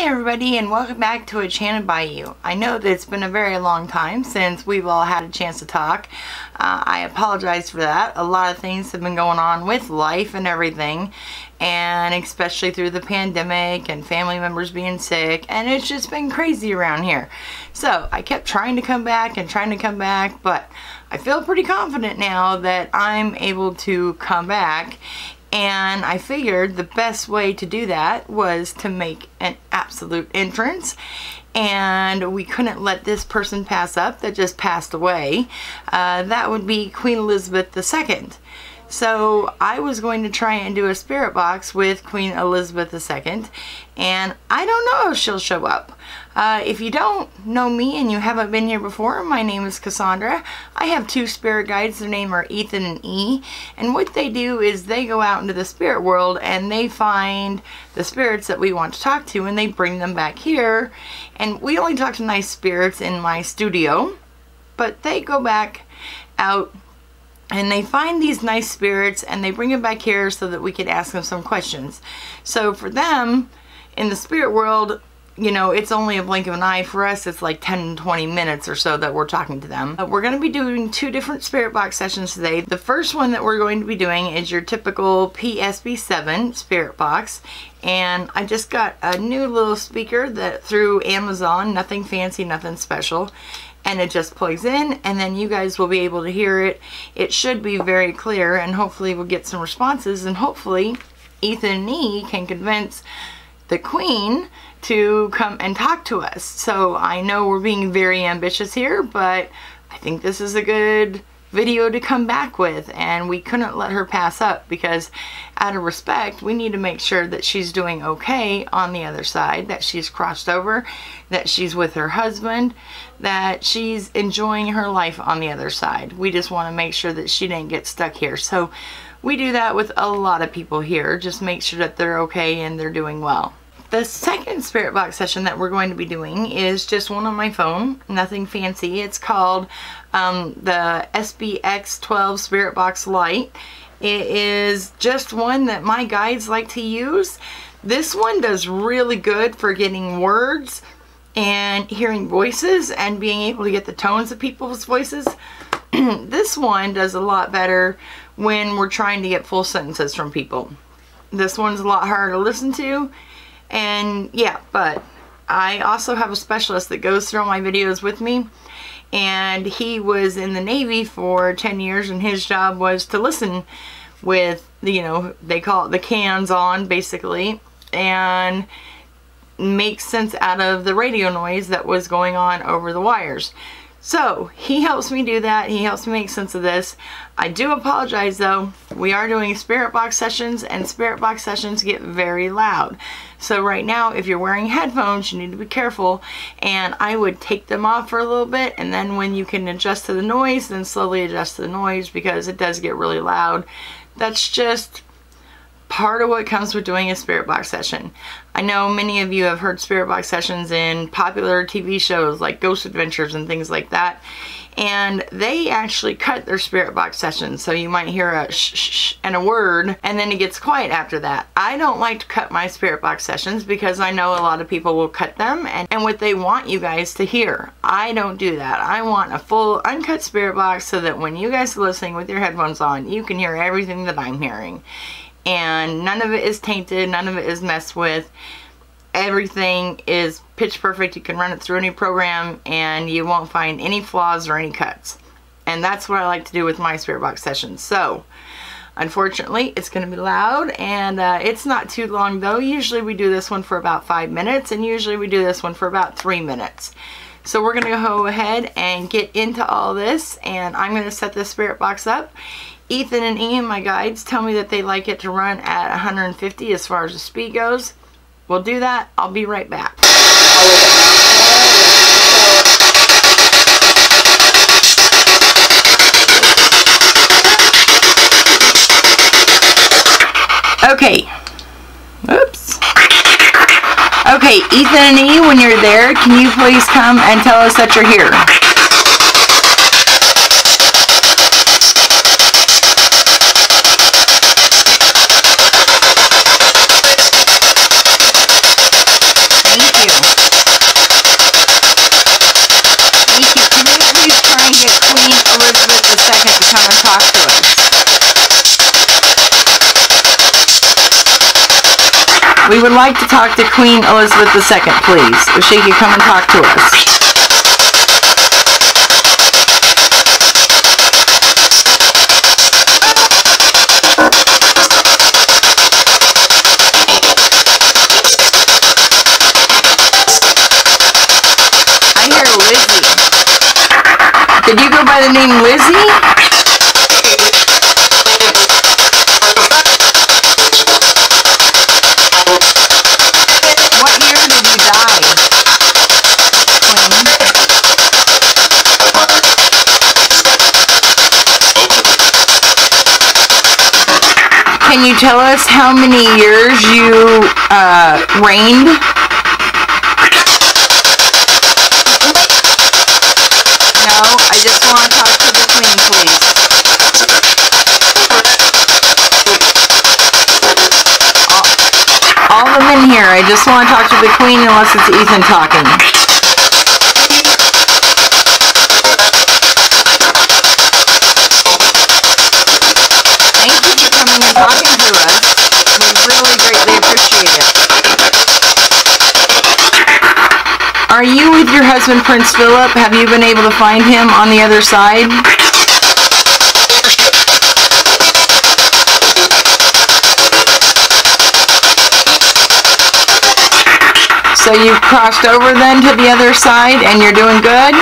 Hi everybody, and welcome back to Enchanted Bayou. I know that it's been a very long time since we've all had a chance to talk. I apologize for that. A lot of things have been going on with life and everything, and especially through the pandemic and family members being sick, and it's just been crazy around here. So I kept trying to come back, but I feel pretty confident now that I'm able to come back. And I figured the best way to do that was to make an absolute entrance, and we couldn't let this person pass up that just passed away. That would be Queen Elizabeth II. So I was going to try and do a spirit box with Queen Elizabeth II, and I don't know if she'll show up. If you don't know me and you haven't been here before, my name is Cassandra. I have two spirit guides. Their name are Ethan and E. And what they do is they go out into the spirit world and they find the spirits that we want to talk to, and they bring them back here. And we only talk to nice spirits in my studio, but they go back out and they find these nice spirits and they bring them back here so that we could ask them some questions. So for them, in the spirit world, you know, it's only a blink of an eye. For us, it's like 10, 20 minutes or so that we're talking to them. We're going to be doing two different spirit box sessions today. The first one that we're going to be doing is your typical PSB7 spirit box. And I just got a new little speaker that through Amazon, nothing fancy, nothing special. And it just plugs in, and then you guys will be able to hear it. It should be very clear, and hopefully we'll get some responses, and hopefully Ethan and E can convince the Queen to come and talk to us. So I know we're being very ambitious here, but I think this is a good video to come back with, and we couldn't let her pass up because out of respect we need to make sure that she's doing okay on the other side, that she's crossed over, that she's with her husband, that she's enjoying her life on the other side. We just want to make sure that she didn't get stuck here. So we do that with a lot of people here, just make sure that they're okay and they're doing well. The second spirit box session that we're going to be doing is just one on my phone, nothing fancy. It's called the SBX 12 Spirit Box Lite. It is just one that my guides like to use. This one does really good for getting words and hearing voices and being able to get the tones of people's voices. This one does a lot better when we're trying to get full sentences from people. This one's a lot harder to listen to. And yeah, but I also have a specialist that goes through all my videos with me, and he was in the Navy for 10 years, and his job was to listen with, you know, they call it the cans on, basically, and make sense out of the radio noise that was going on over the wires. So he helps me do that. He helps me make sense of this. I do apologize though. We are doing spirit box sessions, and spirit box sessions get very loud. So right now, if you're wearing headphones, you need to be careful, and I would take them off for a little bit, and then when you can adjust to the noise, then slowly adjust to the noise, because it does get really loud. That's just part of what comes with doing a spirit box session. I know many of you have heard spirit box sessions in popular TV shows like Ghost Adventures and things like that, and they actually cut their spirit box sessions, so you might hear a shh, shh and a word, and then it gets quiet after that. I don't like to cut my spirit box sessions because I know a lot of people will cut them and what they want you guys to hear. I don't do that. I want a full uncut spirit box so that when you guys are listening with your headphones on, you can hear everything that I'm hearing. And none of it is tainted, none of it is messed with. Everything is pitch perfect. You can run it through any program and you won't find any flaws or any cuts. And that's what I like to do with my spirit box sessions. So unfortunately, it's going to be loud, and it's not too long though. Usually we do this one for about 5 minutes, and usually we do this one for about 3 minutes. So we're going to go ahead and get into all this, and I'm going to set this spirit box up. Ethan and Ian, my guides, tell me that they like it to run at 150 as far as the speed goes. We'll do that. I'll be right back. Okay. Oops. Okay, Ethan and E, when you're there, can you please come and tell us that you're here? We would like to talk to Queen Elizabeth II, please, if she could come and talk to us. Did you go by the name Lizzie? What year did you die? Can you tell us how many years you reigned? I just want to talk to the Queen, please. All of them in here. I just want to talk to the Queen unless it's Ethan talking. Thank you for coming and talking to us. We really greatly appreciate it. Are you with your husband, Prince Philip? Have you been able to find him on the other side? So you've crossed over then to the other side and you're doing good?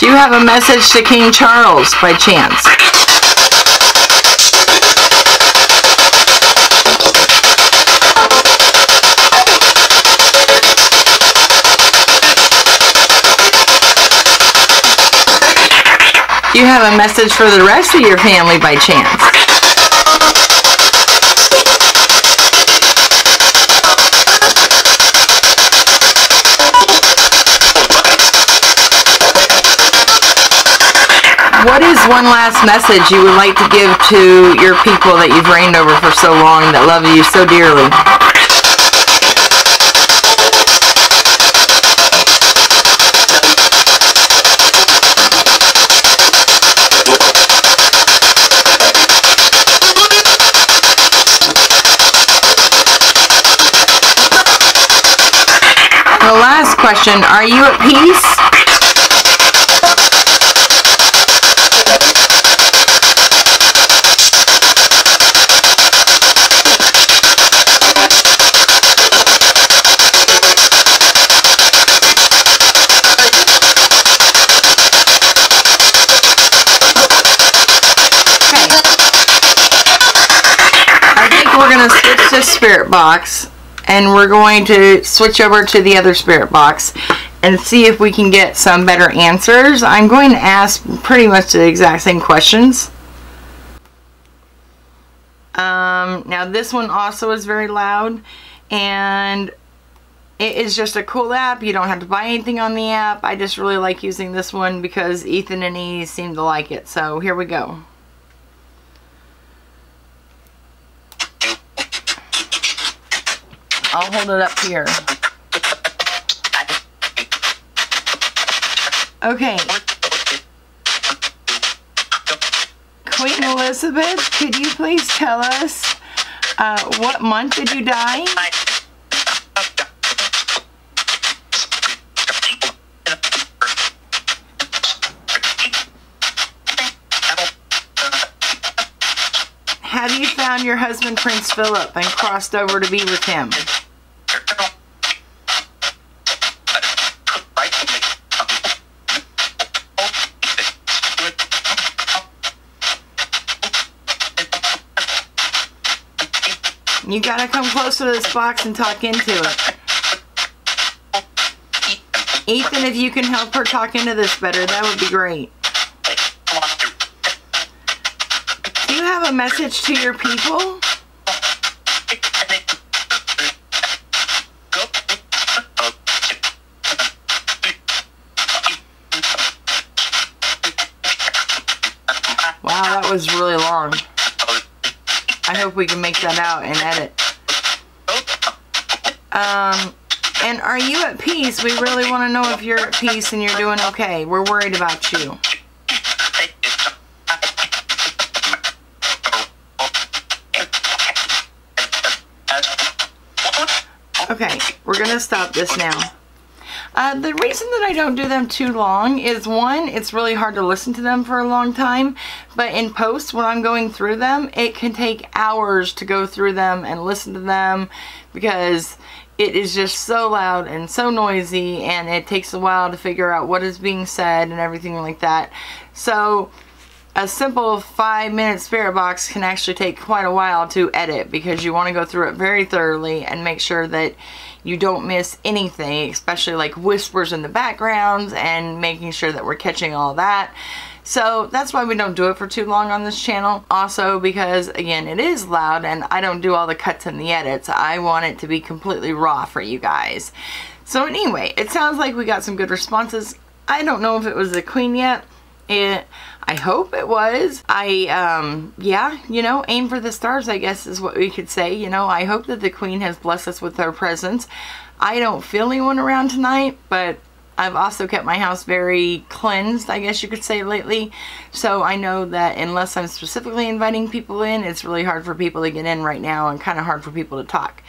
Do you have a message to King Charles by chance? Do you have a message for the rest of your family by chance? What is one last message you would like to give to your people that you've reigned over for so long that love you so dearly? The last question, are you at peace? Spirit box, and we're going to switch over to the other spirit box and see if we can get some better answers. I'm going to ask pretty much the exact same questions. Now this one also is very loud, and it is just a cool app. You don't have to buy anything on the app. I just really like using this one because Ethan and E seem to like it. So here we go. I'll hold it up here. Okay. Queen Elizabeth, could you please tell us what month did you die? Have you found your husband, Prince Philip, and crossed over to be with him? You gotta come closer to this box and talk into it. Ethan, if you can help her talk into this better, that would be great. Do you have a message to your people? Wow, that was really long. I hope we can make that out and edit. And are you at peace? We really want to know if you're at peace and you're doing okay. We're worried about you. Okay, we're going to stop this now. The reason that I don't do them too long is, one, it's really hard to listen to them for a long time, but in post, when I'm going through them, it can take hours to go through them and listen to them because it is just so loud and so noisy, and it takes a while to figure out what is being said and everything like that. So a simple 5-minute spirit box can actually take quite a while to edit because you want to go through it very thoroughly and make sure that you don't miss anything, especially like whispers in the backgrounds and making sure that we're catching all that. So that's why we don't do it for too long on this channel. Also because, again, it is loud and I don't do all the cuts and the edits. I want it to be completely raw for you guys. So anyway, it sounds like we got some good responses. I don't know if it was the Queen yet. I hope it was. Yeah, you know, aim for the stars, I guess, is what we could say. You know, I hope that the Queen has blessed us with her presence. I don't feel anyone around tonight, but I've also kept my house very cleansed, I guess you could say, lately. So I know that unless I'm specifically inviting people in, it's really hard for people to get in right now and kind of hard for people to talk.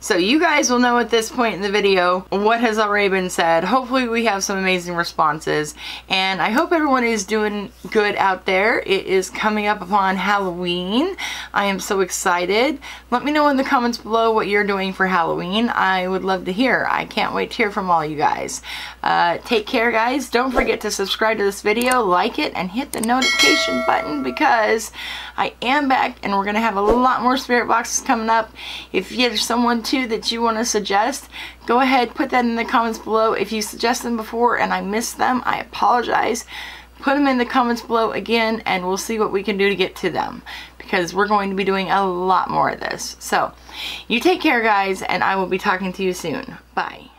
So you guys will know at this point in the video what has already been said. Hopefully we have some amazing responses. And I hope everyone is doing good out there. It is coming up upon Halloween. I am so excited. Let me know in the comments below what you're doing for Halloween. I would love to hear. I can't wait to hear from all you guys. Take care, guys. Don't forget to subscribe to this video, like it, and hit the notification button because I am back and we're going to have a lot more spirit boxes coming up. If there's someone that you want to suggest, go ahead, put that in the comments below. If you suggest them before and I missed them, I apologize. Put them in the comments below again and we'll see what we can do to get to them because we're going to be doing a lot more of this. So you take care, guys, and I will be talking to you soon. Bye.